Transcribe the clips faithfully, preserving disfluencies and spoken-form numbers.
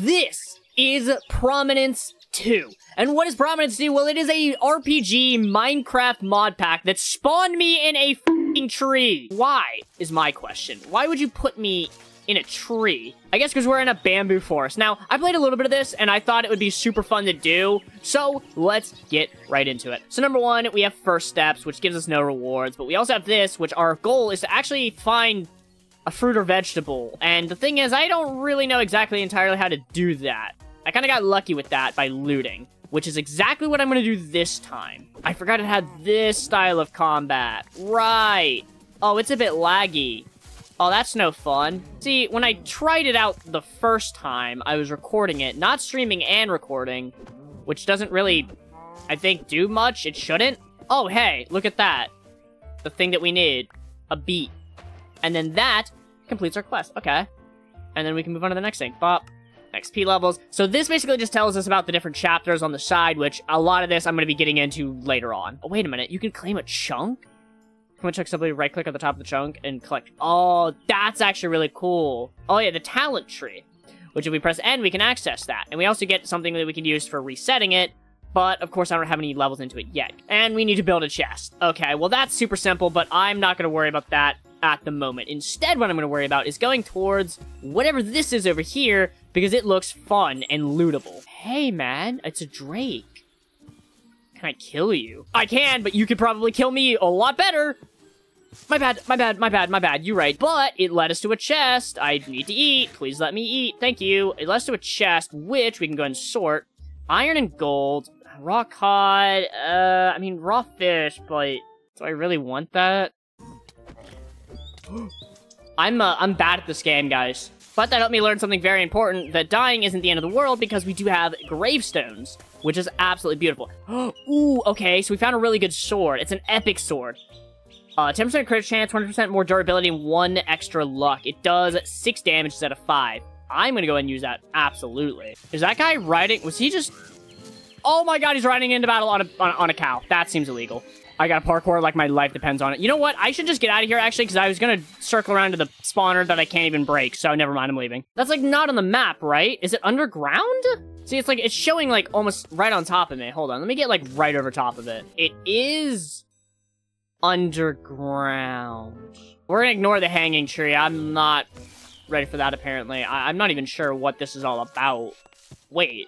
This is Prominence two. And what is Prominence two? Well, it is a R P G Minecraft mod pack that spawned me in a f***ing tree. Why, is my question. Why would you put me in a tree? I guess because we're in a bamboo forest. Now, I played a little bit of this, and I thought it would be super fun to do, so let's get right into it. So number one, we have first steps, which gives us no rewards, but we also have this, which our goal is to actually find a fruit or vegetable. And the thing is, I don't really know exactly entirely how to do that. I kind of got lucky with that by looting, which is exactly what I'm going to do this time. I forgot it had this style of combat. Right. Oh, it's a bit laggy. Oh, that's no fun. See, when I tried it out the first time, I was recording it, not streaming and recording, which doesn't really, I think, do much. It shouldn't. Oh, hey, look at that. The thing that we need, a beat. And then that completes our quest. Okay. And then we can move on to the next thing. Bop. X P levels. So this basically just tells us about the different chapters on the side, which a lot of this I'm going to be getting into later on. Oh, wait a minute. You can claim a chunk? Can we check somebody? Right-click at the top of the chunk and collect. Oh, that's actually really cool. Oh, yeah, the talent tree, which if we press N, we can access that. And we also get something that we can use for resetting it. But, of course, I don't have any levels into it yet. And we need to build a chest. Okay, well, that's super simple, but I'm not going to worry about that at the moment. Instead, what I'm going to worry about is going towards whatever this is over here, because it looks fun and lootable. Hey, man, it's a drake. Can I kill you? I can, but you could probably kill me a lot better. My bad, my bad, my bad, my bad. You're right. But it led us to a chest. I need to eat. Please let me eat. Thank you. It led us to a chest, which we can go and sort. Iron and gold, raw cod, uh, I mean, raw fish, but do I really want that? I'm uh, I'm bad at this game, guys. But that helped me learn something very important, that dying isn't the end of the world because we do have gravestones, which is absolutely beautiful. Ooh, okay, so we found a really good sword. It's an epic sword. Uh, ten percent crit chance, twenty percent more durability, and one extra luck. It does six damage instead of five. I'm gonna go ahead and use that, absolutely. Is that guy riding? Was he just... Oh my god, he's riding into battle on a, on, on a cow. That seems illegal. I got parkour like my life depends on it. You know what? I should just get out of here, actually, because I was going to circle around to the spawner that I can't even break, so never mind, I'm leaving. That's, like, not on the map, right? Is it underground? See, it's, like, it's showing, like, almost right on top of me. Hold on, let me get, like, right over top of it. It is underground. We're going to ignore the hanging tree. I'm not ready for that, apparently. I I'm not even sure what this is all about. Wait.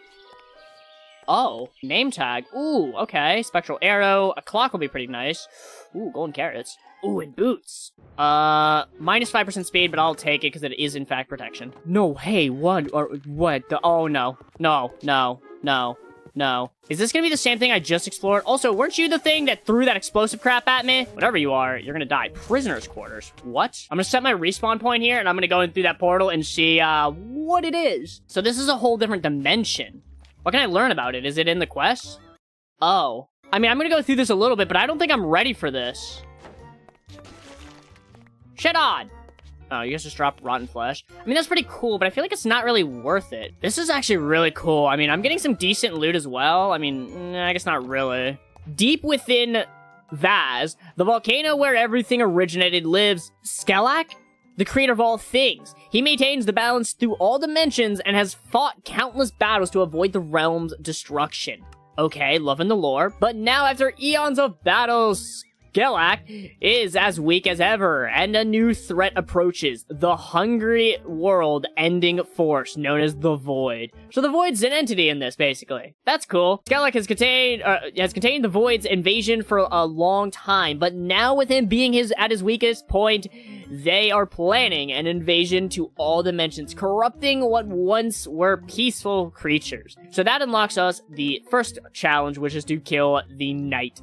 Oh, name tag. Ooh, okay. Spectral arrow. A clock will be pretty nice. Ooh, golden carrots. Ooh, and boots. Uh, minus five percent speed, but I'll take it because it is, in fact, protection. No, hey, what? Or, what? The, oh, no. No, no, no, no. Is this going to be the same thing I just explored? Also, weren't you the thing that threw that explosive crap at me? Whatever you are, you're going to die. Prisoner's quarters. What? I'm going to set my respawn point here, and I'm going to go in through that portal and see uh, what it is. So this is a whole different dimension. What can I learn about it? Is it in the quest? Oh. I mean, I'm gonna go through this a little bit, but I don't think I'm ready for this. Shit on! Oh, you guys just dropped rotten flesh. I mean, that's pretty cool, but I feel like it's not really worth it. This is actually really cool. I mean, I'm getting some decent loot as well. I mean, I guess not really. Deep within Vaz, the volcano where everything originated, lives Skellac, the creator of all things. He maintains the balance through all dimensions and has fought countless battles to avoid the realm's destruction. Okay, loving the lore. But now, after eons of battles, Skellac is as weak as ever, and a new threat approaches. The hungry world-ending force known as the Void. So the Void's an entity in this, basically. That's cool. Skellac has contained uh, has contained the Void's invasion for a long time, but now with him being his at his weakest point, they are planning an invasion to all dimensions, corrupting what once were peaceful creatures. So that unlocks us the first challenge, which is to kill the Night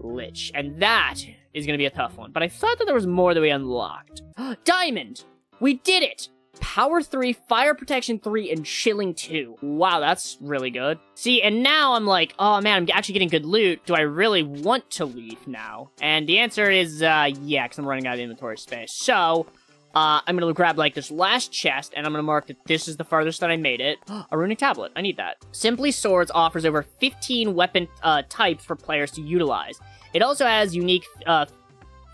Lich. And that is going to be a tough one. But I thought that there was more that we unlocked. Diamond! We did it! Power three, fire protection three, and chilling two. Wow, that's really good. See, and now I'm like, oh man, I'm actually getting good loot. Do I really want to leave now? And the answer is, uh, yeah, because I'm running out of inventory space. So, uh, I'm going to grab, like, this last chest, and I'm going to mark that this is the farthest that I made it. A runic tablet. I need that. Simply Swords offers over fifteen weapon uh, types for players to utilize. It also has unique, uh,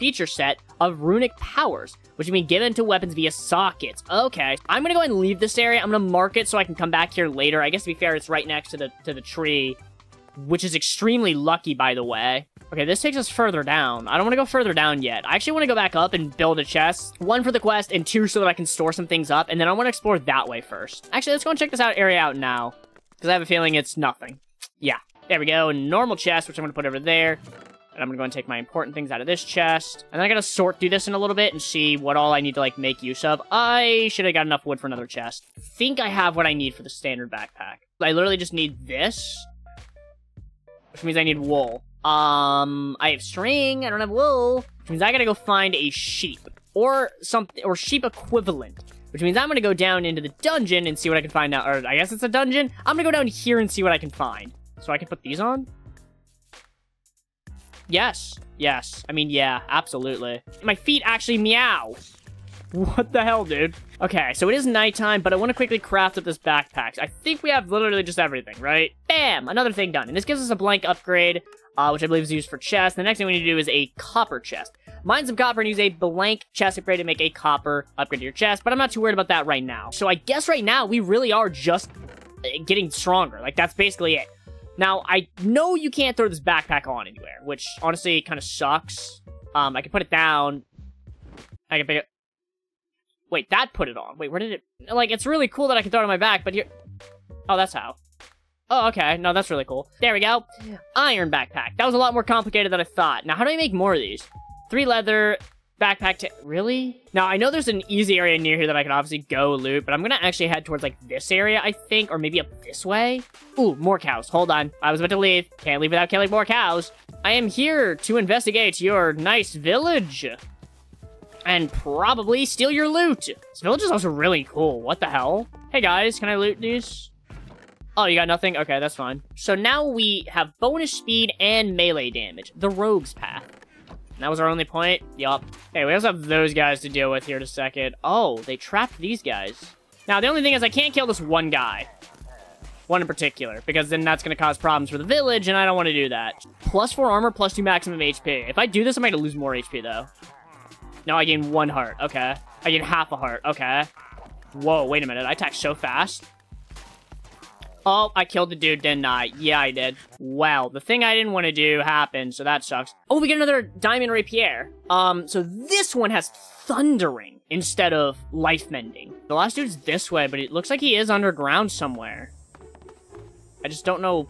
feature set of runic powers, which can be given to weapons via sockets. Okay, I'm gonna go ahead and leave this area. I'm gonna mark it so I can come back here later. I guess to be fair, it's right next to the to the tree, which is extremely lucky, by the way. Okay, this takes us further down. I don't want to go further down yet. I actually want to go back up and build a chest. One for the quest, and two so that I can store some things up. And then I want to explore that way first. Actually, let's go and check this out area out now. Because I have a feeling it's nothing. Yeah, there we go. Normal chest, which I'm going to put over there. And I'm going to go and take my important things out of this chest. And then I got to sort through this in a little bit and see what all I need to, like, make use of. I should have got enough wood for another chest. I think I have what I need for the standard backpack. I literally just need this. Which means I need wool. Um, I have string, I don't have wool, which means I gotta go find a sheep, or something, or sheep equivalent, which means I'm gonna go down into the dungeon and see what I can find out, or I guess it's a dungeon. I'm gonna go down here and see what I can find, so I can put these on? Yes, yes, I mean, yeah, absolutely. My feet actually meow. What the hell, dude? Okay, so it is nighttime, but I want to quickly craft up this backpack. I think we have literally just everything, right? Bam! Another thing done, and this gives us a blank upgrade, Uh, which I believe is used for chests. The next thing we need to do is a copper chest. Mine some copper and use a blank chest upgrade to make a copper upgrade to your chest, but I'm not too worried about that right now. So I guess right now, we really are just getting stronger. Like, that's basically it. Now, I know you can't throw this backpack on anywhere, which honestly kind of sucks. Um, I can put it down. I can pick it. Wait, that put it on. Wait, where did it? Like, it's really cool that I can throw it on my back, but here. Oh, that's how. Oh, okay. No, that's really cool. There we go. Iron backpack. That was a lot more complicated than I thought. Now, how do I make more of these? Three leather, backpack to... Really? Now, I know there's an easy area near here that I can obviously go loot, but I'm gonna actually head towards, like, this area, I think, or maybe up this way? Ooh, more cows. Hold on. I was about to leave. Can't leave without killing more cows. I am here to investigate your nice village. And probably steal your loot. This village is also really cool. What the hell? Hey, guys. Can I loot these? Oh, you got nothing? Okay, that's fine. So now we have bonus speed and melee damage. The rogue's path. And that was our only point. Yup. Hey, we also have those guys to deal with here in a second. Oh, they trapped these guys. Now, the only thing is I can't kill this one guy. One in particular. Because then that's going to cause problems for the village, and I don't want to do that. Plus four armor, plus two maximum H P. If I do this, I'm going to lose more H P, though. No, I gain one heart. Okay. I gain half a heart. Okay. Whoa, wait a minute. I attacked so fast. Oh, I killed the dude, didn't I? Yeah, I did. Wow, the thing I didn't want to do happened, so that sucks. Oh, we get another diamond rapier. Um, so this one has thundering instead of life mending. The last dude's this way, but it looks like he is underground somewhere. I just don't know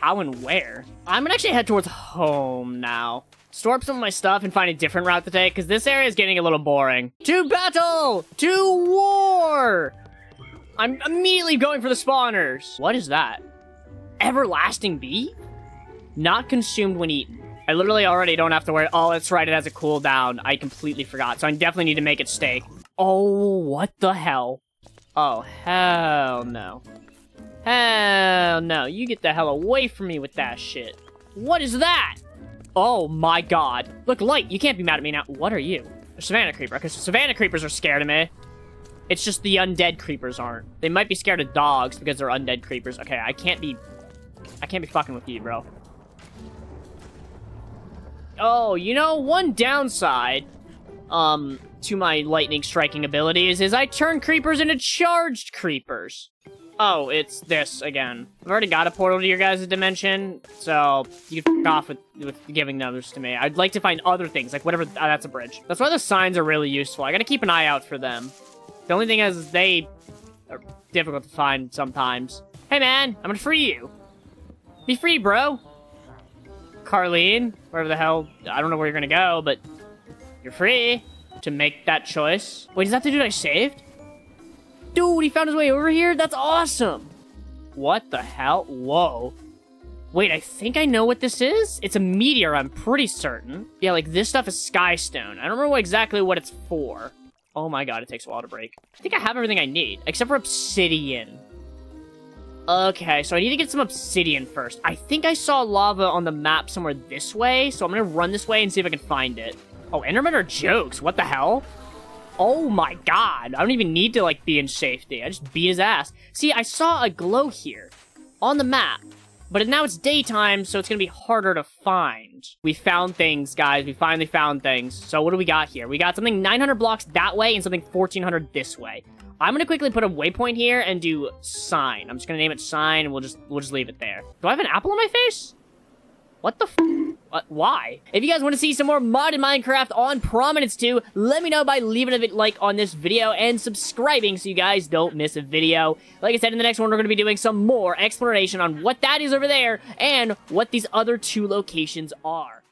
how and where. I'm gonna actually head towards home now. Store up some of my stuff and find a different route to take, because this area is getting a little boring. To battle! To war! I'm immediately going for the spawners. What is that? Everlasting bee? Not consumed when eaten. I literally already don't have to worry. Oh, that's right. It has a cooldown. I completely forgot. So I definitely need to make it steak. Oh, what the hell? Oh, hell no. Hell no. You get the hell away from me with that shit. What is that? Oh my god. Look, Light, you can't be mad at me now. What are you? A savannah creeper. Because savannah creepers are scared of me. It's just the undead creepers aren't. They might be scared of dogs because they're undead creepers. Okay, I can't be... I can't be fucking with you, bro. Oh, you know, one downside um, to my lightning striking abilities is I turn creepers into charged creepers. Oh, it's this again. I've already got a portal to your guys' dimension, so you can f*** off with, with giving others to me. I'd like to find other things, like whatever... Oh, that's a bridge. That's why the signs are really useful. I gotta keep an eye out for them. The only thing is, they are difficult to find sometimes. Hey, man, I'm gonna free you. Be free, bro. Carlene, wherever the hell, I don't know where you're gonna go, but you're free to make that choice. Wait, is that the dude I saved? Dude, he found his way over here? That's awesome. What the hell? Whoa. Wait, I think I know what this is? It's a meteor, I'm pretty certain. Yeah, like, this stuff is Skystone. I don't remember exactly what it's for. Oh my god, it takes a while to break. I think I have everything I need, except for obsidian. Okay, so I need to get some obsidian first. I think I saw lava on the map somewhere this way, so I'm gonna run this way and see if I can find it. Oh, endermen are jokes, what the hell? Oh my god, I don't even need to, like, be in safety. I just beat his ass. See, I saw a glow here on the map, But now it's daytime, so it's going to be harder to find. We found things, guys. We finally found things. So what do we got here? We got something nine hundred blocks that way and something fourteen hundred this way. I'm going to quickly put a waypoint here and do sign. I'm just going to name it sign, and we'll just, we'll just leave it there. Do I have an apple on my face? What the f? What? Why? If you guys want to see some more modded Minecraft on Prominence two, let me know by leaving a like on this video and subscribing so you guys don't miss a video. Like I said, in the next one, we're going to be doing some more exploration on what that is over there and what these other two locations are.